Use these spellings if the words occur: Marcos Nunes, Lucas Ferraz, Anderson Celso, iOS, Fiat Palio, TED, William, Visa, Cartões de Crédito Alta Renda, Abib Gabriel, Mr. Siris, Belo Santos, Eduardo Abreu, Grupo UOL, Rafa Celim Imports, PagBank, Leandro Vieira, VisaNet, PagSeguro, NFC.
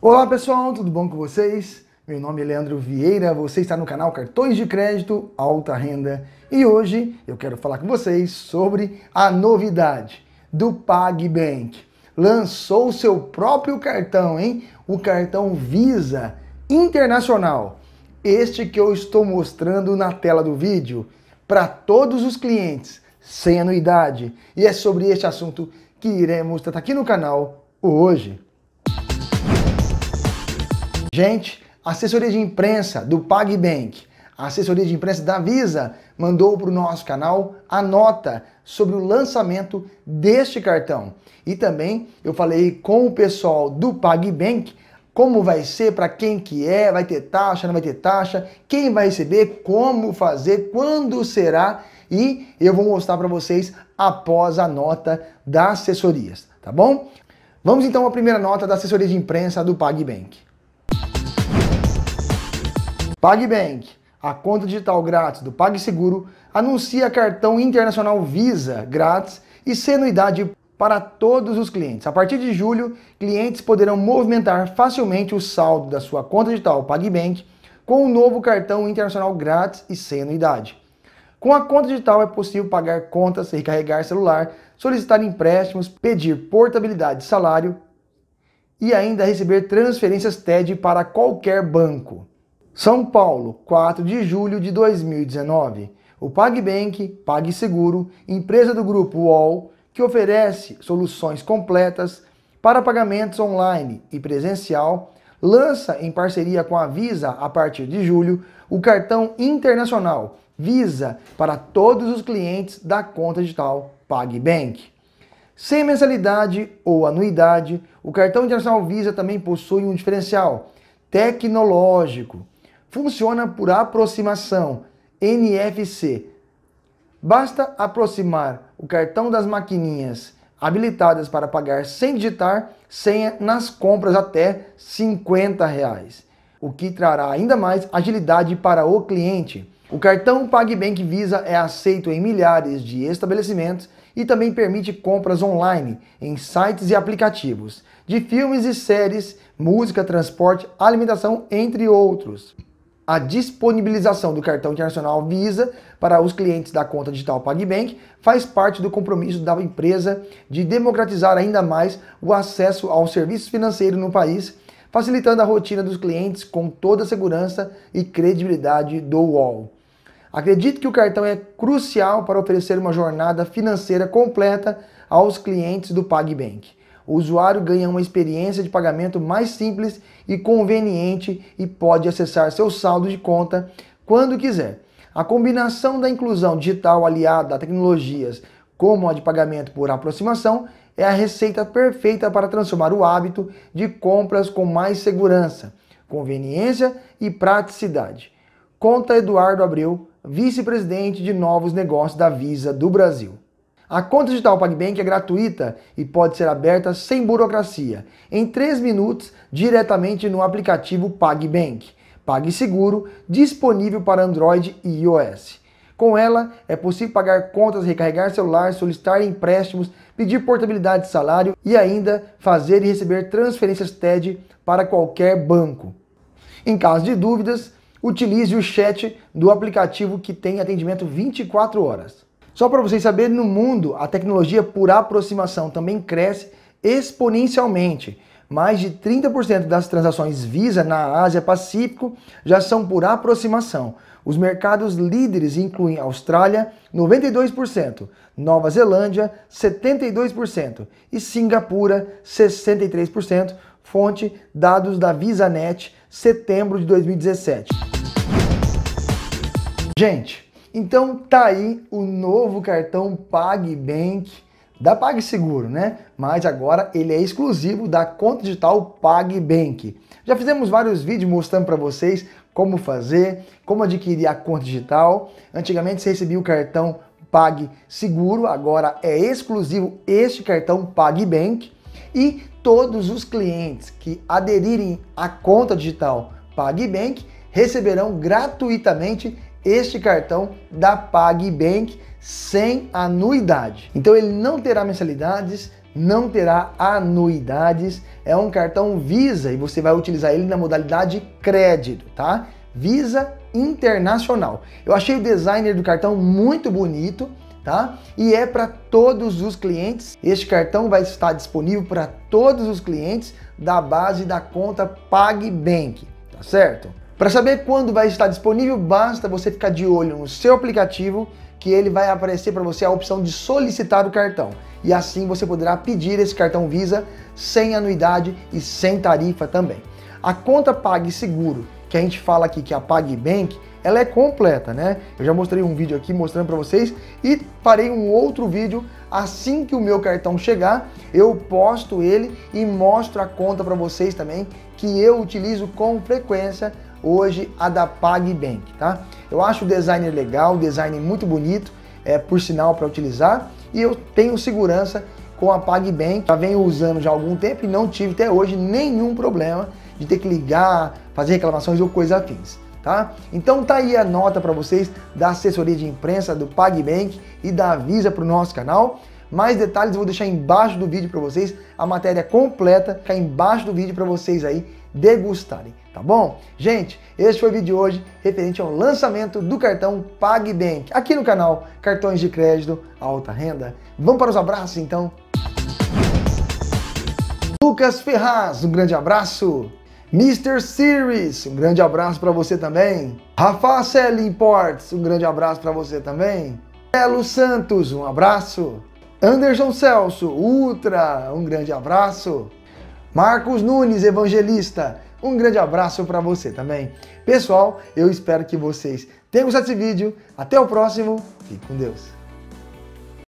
Olá pessoal, tudo bom com vocês? Meu nome é Leandro Vieira, você está no canal Cartões de Crédito Alta Renda e hoje eu quero falar com vocês sobre a novidade do PagBank. Lançou seu próprio cartão, hein? O cartão Visa Internacional. Este que eu estou mostrando na tela do vídeo para todos os clientes, sem anuidade. E é sobre este assunto que iremos tratar aqui no canal hoje. Gente, a assessoria de imprensa do PagBank, a assessoria de imprensa da Visa, mandou para o nosso canal a nota sobre o lançamento deste cartão. E também eu falei com o pessoal do PagBank como vai ser, para quem que é, vai ter taxa, não vai ter taxa, quem vai receber, como fazer, quando será. E eu vou mostrar para vocês após a nota das assessorias, tá bom? Vamos então à primeira nota da assessoria de imprensa do PagBank. PagBank, a conta digital grátis do PagSeguro, anuncia cartão internacional Visa grátis e sem anuidade para todos os clientes. A partir de julho, clientes poderão movimentar facilmente o saldo da sua conta digital PagBank com um novo cartão internacional grátis e sem anuidade. Com a conta digital é possível pagar contas, recarregar celular, solicitar empréstimos, pedir portabilidade de salário e ainda receber transferências TED para qualquer banco. São Paulo, 4 de julho de 2019. O PagBank, PagSeguro, empresa do Grupo UOL, que oferece soluções completas para pagamentos online e presencial, lança em parceria com a Visa, a partir de julho, o cartão internacional Visa para todos os clientes da conta digital PagBank. Sem mensalidade ou anuidade, o cartão internacional Visa também possui um diferencial tecnológico. Funciona por aproximação, NFC. Basta aproximar o cartão das maquininhas habilitadas para pagar sem digitar senha nas compras até R$50, o que trará ainda mais agilidade para o cliente. O cartão PagBank Visa é aceito em milhares de estabelecimentos e também permite compras online em sites e aplicativos de filmes e séries, música, transporte, alimentação, entre outros. A disponibilização do cartão internacional Visa para os clientes da conta digital PagBank faz parte do compromisso da empresa de democratizar ainda mais o acesso ao serviço financeiro no país, facilitando a rotina dos clientes com toda a segurança e credibilidade do UOL. Acredito que o cartão é crucial para oferecer uma jornada financeira completa aos clientes do PagBank. O usuário ganha uma experiência de pagamento mais simples e conveniente e pode acessar seu saldo de conta quando quiser. A combinação da inclusão digital aliada a tecnologias como a de pagamento por aproximação é a receita perfeita para transformar o hábito de compras com mais segurança, conveniência e praticidade. Conta Eduardo Abreu, vice-presidente de novos negócios da Visa do Brasil. A conta digital PagBank é gratuita e pode ser aberta sem burocracia, em 3 minutos, diretamente no aplicativo PagBank, PagSeguro, disponível para Android e iOS. Com ela, é possível pagar contas, recarregar celular, solicitar empréstimos, pedir portabilidade de salário e ainda fazer e receber transferências TED para qualquer banco. Em caso de dúvidas, utilize o chat do aplicativo que tem atendimento 24 horas. Só para vocês saberem, no mundo, a tecnologia por aproximação também cresce exponencialmente. Mais de 30% das transações Visa na Ásia-Pacífico já são por aproximação. Os mercados líderes incluem Austrália, 92%, Nova Zelândia, 72% e Singapura, 63%, fonte dados da VisaNet, setembro de 2017. Gente, então tá aí o novo cartão PagBank da PagSeguro, né? Mas agora ele é exclusivo da conta digital PagBank. Já fizemos vários vídeos mostrando para vocês como fazer, como adquirir a conta digital. Antigamente você recebia o cartão PagSeguro, agora é exclusivo este cartão PagBank. E todos os clientes que aderirem à conta digital PagBank receberão gratuitamente este cartão da PagBank sem anuidade. Então ele não terá mensalidades, não terá anuidades, é um cartão Visa e você vai utilizar ele na modalidade crédito, tá? Visa Internacional. Eu achei o design do cartão muito bonito, tá? E é para todos os clientes. Este cartão vai estar disponível para todos os clientes da base da conta PagBank, tá certo? Para saber quando vai estar disponível, basta você ficar de olho no seu aplicativo, que ele vai aparecer para você a opção de solicitar o cartão. E assim você poderá pedir esse cartão Visa sem anuidade e sem tarifa também. A conta PagSeguro, que a gente fala aqui que é a PagBank, ela é completa, né? Eu já mostrei um vídeo aqui mostrando para vocês e farei um outro vídeo assim que o meu cartão chegar. Eu posto ele e mostro a conta para vocês também, que eu utilizo com frequência hoje, a da PagBank, tá? Eu acho o design legal, o design muito bonito, por sinal, para utilizar, e eu tenho segurança com a PagBank, já venho usando já há algum tempo e não tive até hoje nenhum problema de ter que ligar, fazer reclamações ou coisa afins, tá? Então tá aí a nota para vocês da assessoria de imprensa do PagBank e da Visa para o nosso canal. Mais detalhes eu vou deixar embaixo do vídeo para vocês, a matéria completa fica embaixo do vídeo para vocês aí degustarem, tá bom? Gente, esse foi o vídeo de hoje referente ao lançamento do cartão PagBank aqui no canal Cartões de Crédito Alta Renda. Vamos para os abraços então. Lucas Ferraz, um grande abraço. Mr. Siris, um grande abraço para você também. Rafa Celim Imports, um grande abraço para você também. Belo Santos, um abraço. Anderson Celso, Ultra, um grande abraço. Marcos Nunes, Evangelista, um grande abraço para você também. Pessoal, eu espero que vocês tenham gostado desse vídeo. Até o próximo. Fique com Deus.